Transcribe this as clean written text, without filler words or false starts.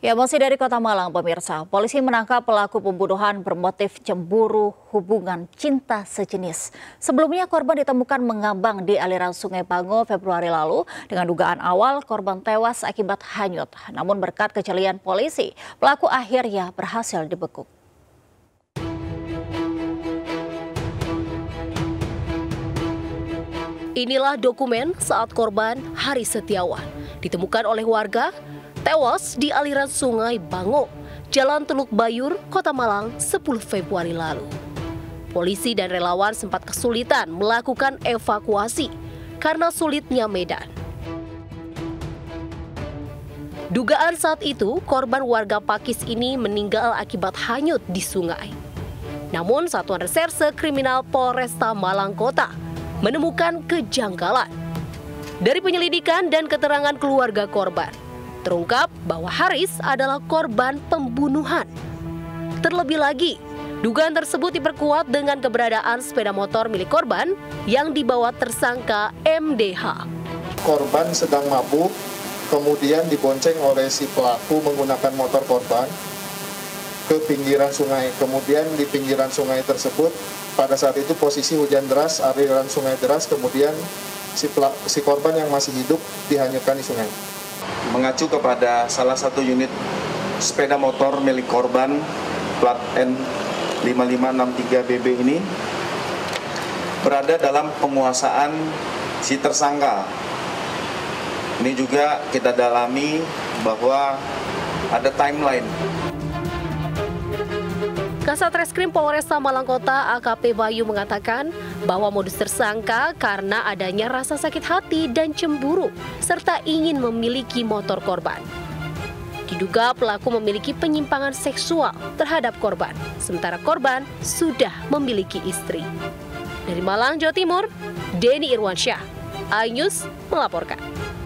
Ya, masih dari Kota Malang, pemirsa. Polisi menangkap pelaku pembunuhan bermotif cemburu hubungan cinta sejenis. Sebelumnya korban ditemukan mengambang di aliran Sungai Bango Februari lalu. Dengan dugaan awal, korban tewas akibat hanyut. Namun berkat kejelian polisi, pelaku akhirnya berhasil dibekuk. Inilah dokumen saat korban Hari Setiawan ditemukan oleh warga tewas di aliran Sungai Bango, Jalan Teluk Bayur, Kota Malang, 10 Februari lalu. Polisi dan relawan sempat kesulitan melakukan evakuasi karena sulitnya medan. Dugaan saat itu, korban warga Pakis ini meninggal akibat hanyut di sungai. Namun, Satuan Reserse Kriminal Polresta Malang Kota menemukan kejanggalan. Dari penyelidikan dan keterangan keluarga korban, terungkap bahwa Haris adalah korban pembunuhan. Terlebih lagi, dugaan tersebut diperkuat dengan keberadaan sepeda motor milik korban yang dibawa tersangka MDH. Korban sedang mabuk, kemudian dibonceng oleh si pelaku menggunakan motor korban ke pinggiran sungai. Kemudian di pinggiran sungai tersebut, pada saat itu posisi hujan deras, aliran sungai deras, kemudian si korban yang masih hidup dihanyutkan di sungai. Mengacu kepada salah satu unit sepeda motor milik korban plat N5563BB ini berada dalam penguasaan si tersangka. Ini juga kita dalami bahwa ada timeline. Kasat Reskrim Polresta Malang Kota AKP Bayu mengatakan bahwa modus tersangka karena adanya rasa sakit hati dan cemburu serta ingin memiliki motor korban. Diduga pelaku memiliki penyimpangan seksual terhadap korban, sementara korban sudah memiliki istri. Dari Malang, Jawa Timur, Denny Irwansyah, iNews melaporkan.